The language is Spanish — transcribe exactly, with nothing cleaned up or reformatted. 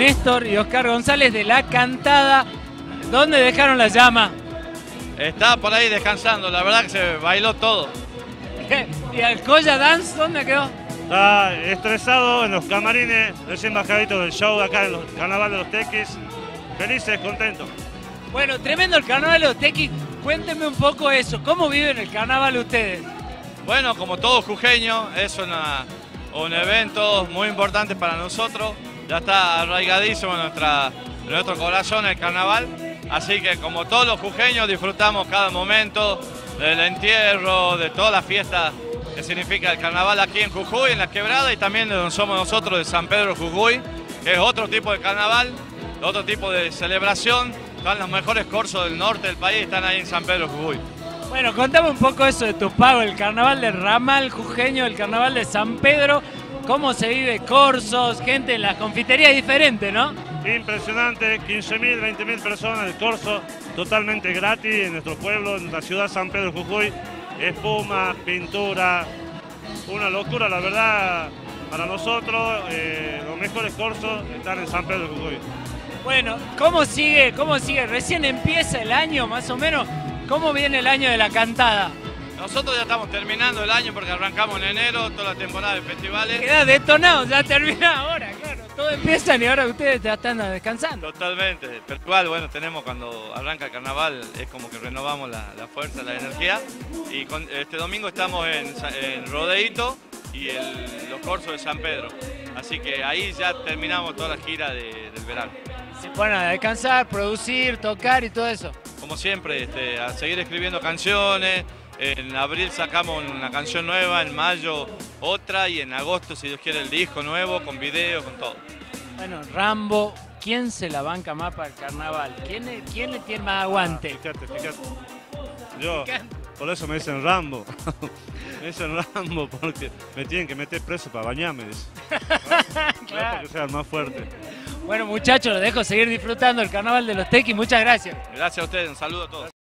Néstor y Oscar González de La Cantada. ¿Dónde dejaron la llama? Está por ahí descansando, la verdad que se bailó todo. ¿Y al Colla Dance dónde quedó? Está estresado en los camarines, recién bajadito del show acá en el Carnaval de los Tekis. Felices, contentos. Bueno, tremendo el Carnaval de los Tekis. Cuéntenme un poco eso, ¿cómo viven el carnaval ustedes? Bueno, como todo jujeño, es una, un evento muy importante para nosotros. Ya está arraigadísimo en, nuestra, en nuestro corazón el carnaval. Así que como todos los jujeños disfrutamos cada momento del entierro, de todas las fiestas que significa el carnaval aquí en Jujuy, en la quebrada, y también de donde somos nosotros, de San Pedro de Jujuy, que es otro tipo de carnaval, otro tipo de celebración. Están los mejores corsos del norte del país, están ahí en San Pedro de Jujuy. Bueno, contame un poco eso de tu pago, el carnaval del Ramal Jujeño, el carnaval de San Pedro, cómo se vive, corsos, gente en las confiterías diferente, ¿no? Impresionante, quince mil, veinte mil personas el corso, totalmente gratis en nuestro pueblo, en la ciudad de San Pedro de Jujuy. Espuma, pintura, una locura, la verdad, para nosotros, eh, los mejores corsos están en San Pedro de Jujuy. Bueno, ¿cómo sigue? ¿Cómo sigue? Recién empieza el año, más o menos. ¿Cómo viene el año de la cantada? Nosotros ya estamos terminando el año porque arrancamos en enero, toda la temporada de festivales. Queda detonado, ya termina ahora, claro. Todo empiezan y ahora ustedes ya están descansando. Totalmente, pero igual, bueno, tenemos cuando arranca el carnaval, es como que renovamos la, la fuerza, la energía. Y con, este domingo estamos en, en Rodeito y el, los corsos de San Pedro. Así que ahí ya terminamos toda la gira de, del verano. Se ponen a descansar, producir, tocar y todo eso. Como siempre, este, a seguir escribiendo canciones. En abril sacamos una canción nueva, en mayo otra y en agosto, si Dios quiere, el disco nuevo, con video, con todo. Bueno, Rambo, ¿quién se la banca más para el carnaval? ¿Quién, quién le tiene más aguante? Ah, fíjate, fíjate. Yo, por eso me dicen Rambo. Me dicen Rambo porque me tienen que meter preso para bañarme. Claro. Para que sea el más fuerte. Bueno, muchachos, los dejo seguir disfrutando el Carnaval de los Tekis. Muchas gracias. Gracias a ustedes, un saludo a todos.